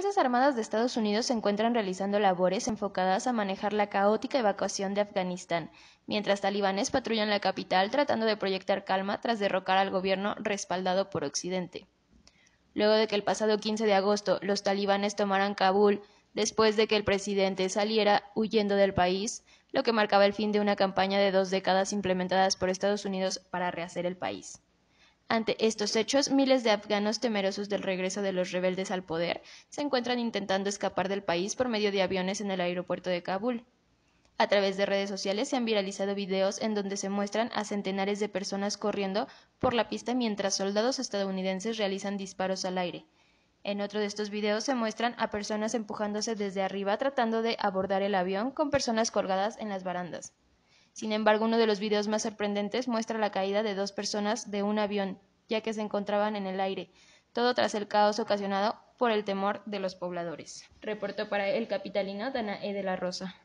Fuerzas Armadas de Estados Unidos se encuentran realizando labores enfocadas a manejar la caótica evacuación de Afganistán, mientras talibanes patrullan la capital tratando de proyectar calma tras derrocar al gobierno respaldado por Occidente. Luego de que el pasado 15 de agosto los talibanes tomaran Kabul, después de que el presidente saliera huyendo del país, lo que marcaba el fin de una campaña de 2 décadas implementadas por Estados Unidos para rehacer el país. Ante estos hechos, miles de afganos temerosos del regreso de los rebeldes al poder se encuentran intentando escapar del país por medio de aviones en el aeropuerto de Kabul. A través de redes sociales se han viralizado videos en donde se muestran a centenares de personas corriendo por la pista mientras soldados estadounidenses realizan disparos al aire. En otro de estos videos se muestran a personas empujándose desde arriba tratando de abordar el avión con personas colgadas en las barandas. Sin embargo, uno de los videos más sorprendentes muestra la caída de 2 personas de un avión, ya que se encontraban en el aire, todo tras el caos ocasionado por el temor de los pobladores. Reportó para El Capitalino, Danae de la Rosa.